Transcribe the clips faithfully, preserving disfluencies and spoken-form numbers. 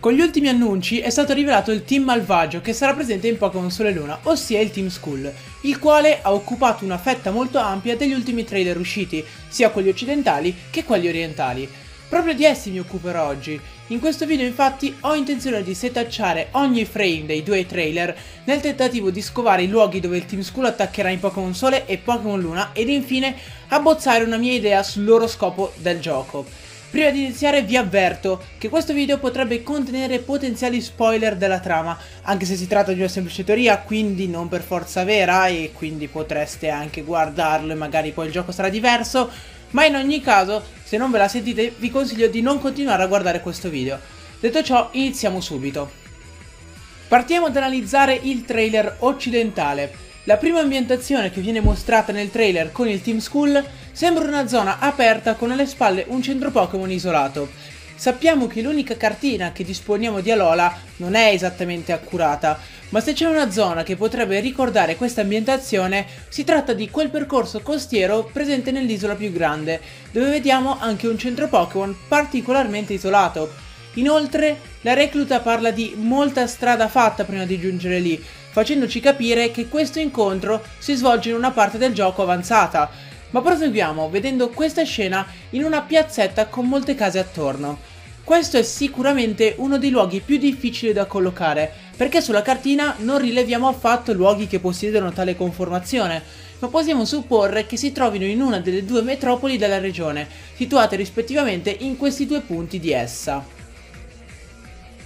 Con gli ultimi annunci è stato rivelato il team malvagio che sarà presente in Pokémon Sole e Luna, ossia il Team Skull, il quale ha occupato una fetta molto ampia degli ultimi trailer usciti, sia quelli occidentali che quelli orientali. Proprio di essi mi occuperò oggi. In questo video infatti ho intenzione di setacciare ogni frame dei due trailer nel tentativo di scovare i luoghi dove il Team Skull attaccherà in Pokémon Sole e Pokémon Luna ed infine abbozzare una mia idea sul loro scopo del gioco. Prima di iniziare vi avverto che questo video potrebbe contenere potenziali spoiler della trama, anche se si tratta di una semplice teoria, quindi non per forza vera e quindi potreste anche guardarlo e magari poi il gioco sarà diverso, ma in ogni caso se non ve la sentite vi consiglio di non continuare a guardare questo video. Detto ciò, iniziamo subito. Partiamo ad analizzare il trailer occidentale. La prima ambientazione che viene mostrata nel trailer con il Team Skull sembra una zona aperta con alle spalle un centro Pokémon isolato. Sappiamo che l'unica cartina che disponiamo di Alola non è esattamente accurata, ma se c'è una zona che potrebbe ricordare questa ambientazione si tratta di quel percorso costiero presente nell'isola più grande, dove vediamo anche un centro Pokémon particolarmente isolato. Inoltre la recluta parla di molta strada fatta prima di giungere lì, facendoci capire che questo incontro si svolge in una parte del gioco avanzata, ma proseguiamo vedendo questa scena in una piazzetta con molte case attorno. Questo è sicuramente uno dei luoghi più difficili da collocare, perché sulla cartina non rileviamo affatto luoghi che possiedono tale conformazione, ma possiamo supporre che si trovino in una delle due metropoli della regione, situate rispettivamente in questi due punti di essa.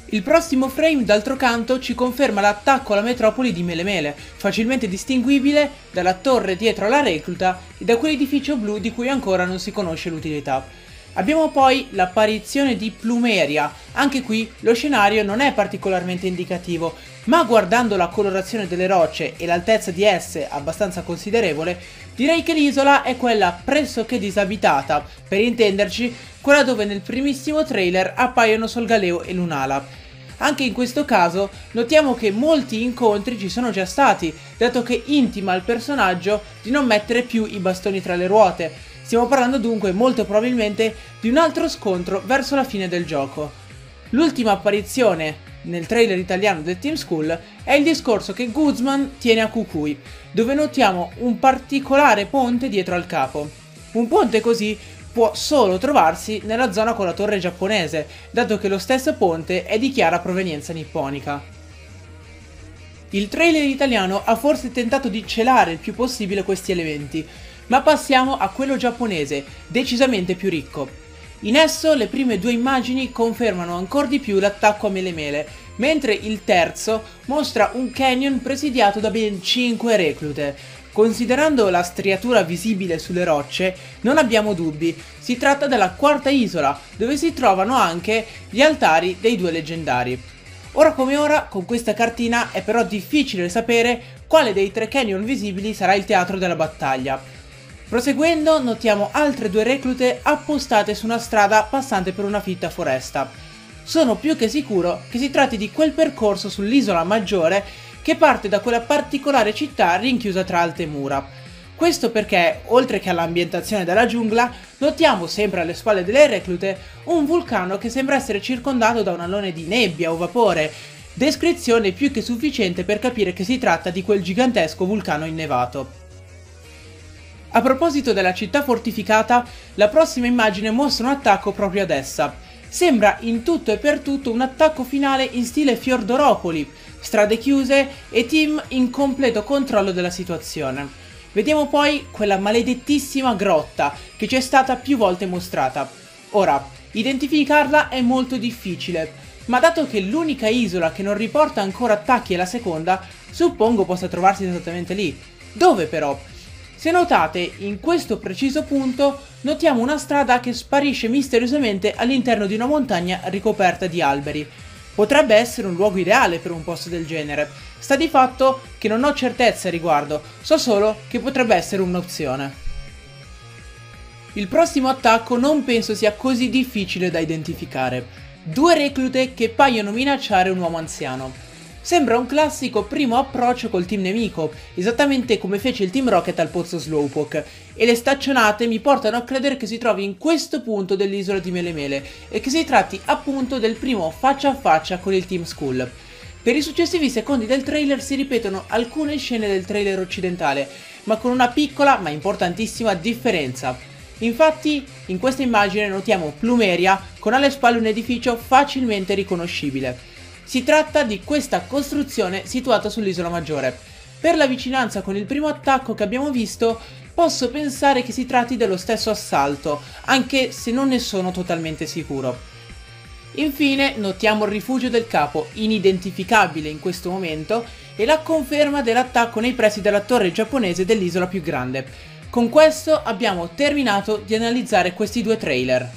Il prossimo frame, d'altro canto, ci conferma l'attacco alla metropoli di Melemele, facilmente distinguibile dalla torre dietro alla recluta e da quell'edificio blu di cui ancora non si conosce l'utilità. Abbiamo poi l'apparizione di Plumeria, anche qui lo scenario non è particolarmente indicativo, ma guardando la colorazione delle rocce e l'altezza di esse abbastanza considerevole, direi che l'isola è quella pressoché disabitata, per intenderci quella dove nel primissimo trailer appaiono Solgaleo e Lunala. Anche in questo caso notiamo che molti incontri ci sono già stati, dato che intima al personaggio di non mettere più i bastoni tra le ruote. Stiamo parlando dunque molto probabilmente di un altro scontro verso la fine del gioco. L'ultima apparizione nel trailer italiano del Team Skull è il discorso che Guzma tiene a Kukui, dove notiamo un particolare ponte dietro al capo. Un ponte così può solo trovarsi nella zona con la torre giapponese, dato che lo stesso ponte è di chiara provenienza nipponica. Il trailer italiano ha forse tentato di celare il più possibile questi elementi, ma passiamo a quello giapponese, decisamente più ricco. In esso le prime due immagini confermano ancora di più l'attacco a Melemele, mentre il terzo mostra un canyon presidiato da ben cinque reclute. Considerando la striatura visibile sulle rocce, non abbiamo dubbi, si tratta della quarta isola, dove si trovano anche gli altari dei due leggendari. Ora come ora, con questa cartina è però difficile sapere quale dei tre canyon visibili sarà il teatro della battaglia. Proseguendo, notiamo altre due reclute appostate su una strada passante per una fitta foresta. Sono più che sicuro che si tratti di quel percorso sull'isola maggiore che parte da quella particolare città rinchiusa tra alte mura. Questo perché, oltre che all'ambientazione della giungla, notiamo sempre alle spalle delle reclute un vulcano che sembra essere circondato da un alone di nebbia o vapore, descrizione più che sufficiente per capire che si tratta di quel gigantesco vulcano innevato. A proposito della città fortificata, la prossima immagine mostra un attacco proprio ad essa. Sembra in tutto e per tutto un attacco finale in stile Fjordoropoli, strade chiuse e team in completo controllo della situazione. Vediamo poi quella maledettissima grotta che ci è stata più volte mostrata. Ora, identificarla è molto difficile, ma dato che l'unica isola che non riporta ancora attacchi è la seconda, suppongo possa trovarsi esattamente lì. Dove però? Se notate, in questo preciso punto notiamo una strada che sparisce misteriosamente all'interno di una montagna ricoperta di alberi. Potrebbe essere un luogo ideale per un posto del genere, sta di fatto che non ho certezze a riguardo, so solo che potrebbe essere un'opzione. Il prossimo attacco non penso sia così difficile da identificare. Due reclute che paiono minacciare un uomo anziano. Sembra un classico primo approccio col team nemico, esattamente come fece il Team Rocket al Pozzo Slowpoke, e le staccionate mi portano a credere che si trovi in questo punto dell'isola di Melemele e che si tratti appunto del primo faccia a faccia con il Team Skull. Per i successivi secondi del trailer si ripetono alcune scene del trailer occidentale, ma con una piccola ma importantissima differenza. Infatti, in questa immagine notiamo Plumeria con alle spalle un edificio facilmente riconoscibile. Si tratta di questa costruzione situata sull'isola maggiore. Per la vicinanza con il primo attacco che abbiamo visto, posso pensare che si tratti dello stesso assalto, anche se non ne sono totalmente sicuro. Infine notiamo il rifugio del capo, inidentificabile in questo momento, e la conferma dell'attacco nei pressi della torre giapponese dell'isola più grande. Con questo abbiamo terminato di analizzare questi due trailer.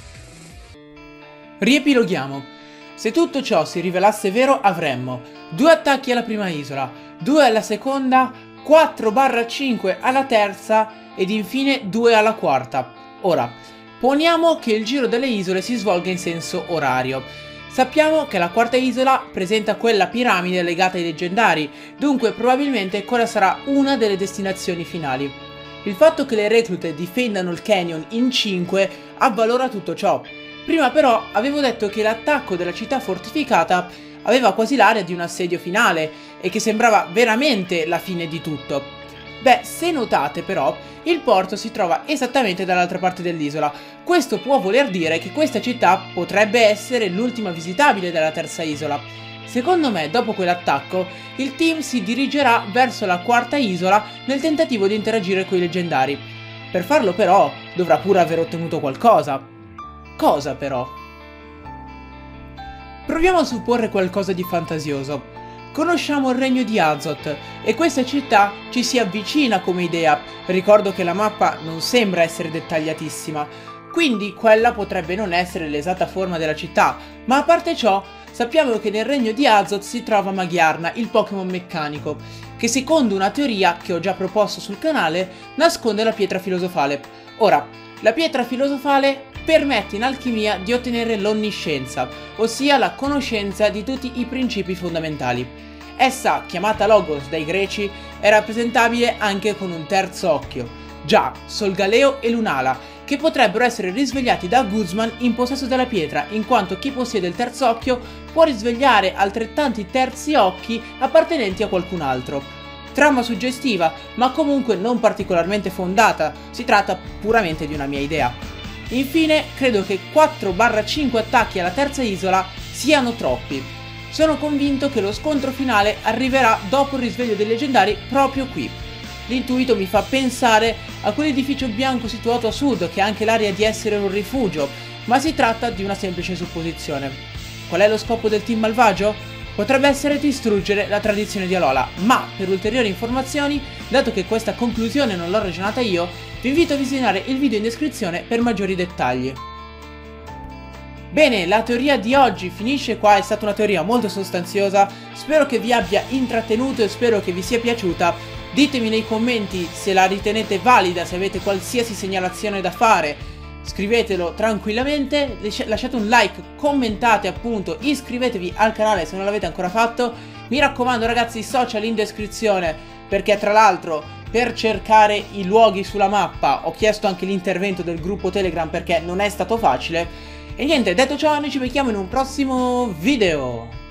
Riepiloghiamo. Se tutto ciò si rivelasse vero avremmo due attacchi alla prima isola, due alla seconda, quattro cinque alla terza ed infine due alla quarta. Ora, poniamo che il giro delle isole si svolga in senso orario. Sappiamo che la quarta isola presenta quella piramide legata ai leggendari, dunque probabilmente quella sarà una delle destinazioni finali. Il fatto che le reclute difendano il canyon in cinque avvalora tutto ciò. Prima però avevo detto che l'attacco della città fortificata aveva quasi l'aria di un assedio finale e che sembrava veramente la fine di tutto. Beh, se notate però, il porto si trova esattamente dall'altra parte dell'isola. Questo può voler dire che questa città potrebbe essere l'ultima visitabile della terza isola. Secondo me, dopo quell'attacco, il team si dirigerà verso la quarta isola nel tentativo di interagire con i leggendari. Per farlo però, dovrà pure aver ottenuto qualcosa. Cosa però? Proviamo a supporre qualcosa di fantasioso. Conosciamo il regno di Azoth e questa città ci si avvicina come idea. Ricordo che la mappa non sembra essere dettagliatissima, quindi quella potrebbe non essere l'esatta forma della città, ma a parte ciò sappiamo che nel regno di Azoth si trova Magiarna, il Pokémon meccanico, che secondo una teoria che ho già proposto sul canale nasconde la pietra filosofale. Ora, la pietra filosofale permette in alchimia di ottenere l'onniscienza, ossia la conoscenza di tutti i principi fondamentali. Essa, chiamata Logos dai greci, è rappresentabile anche con un terzo occhio, già Solgaleo e Lunala, che potrebbero essere risvegliati da Guzma in possesso della pietra, in quanto chi possiede il terzo occhio può risvegliare altrettanti terzi occhi appartenenti a qualcun altro. Trama suggestiva, ma comunque non particolarmente fondata, si tratta puramente di una mia idea. Infine, credo che quattro cinque attacchi alla terza isola siano troppi. Sono convinto che lo scontro finale arriverà dopo il risveglio dei leggendari proprio qui. L'intuito mi fa pensare a quell'edificio bianco situato a sud che ha anche l'aria di essere un rifugio, ma si tratta di una semplice supposizione. Qual è lo scopo del team malvagio? Potrebbe essere distruggere la tradizione di Alola, ma per ulteriori informazioni, dato che questa conclusione non l'ho ragionata io, vi invito a visionare il video in descrizione per maggiori dettagli. Bene, la teoria di oggi finisce qua, è stata una teoria molto sostanziosa, spero che vi abbia intrattenuto e spero che vi sia piaciuta. Ditemi nei commenti se la ritenete valida, se avete qualsiasi segnalazione da fare. Scrivetelo tranquillamente, lasciate un like, commentate appunto, iscrivetevi al canale se non l'avete ancora fatto. Mi raccomando ragazzi, social in descrizione, perché tra l'altro per cercare i luoghi sulla mappa ho chiesto anche l'intervento del gruppo Telegram perché non è stato facile. E niente, detto ciò, noi ci vediamo in un prossimo video.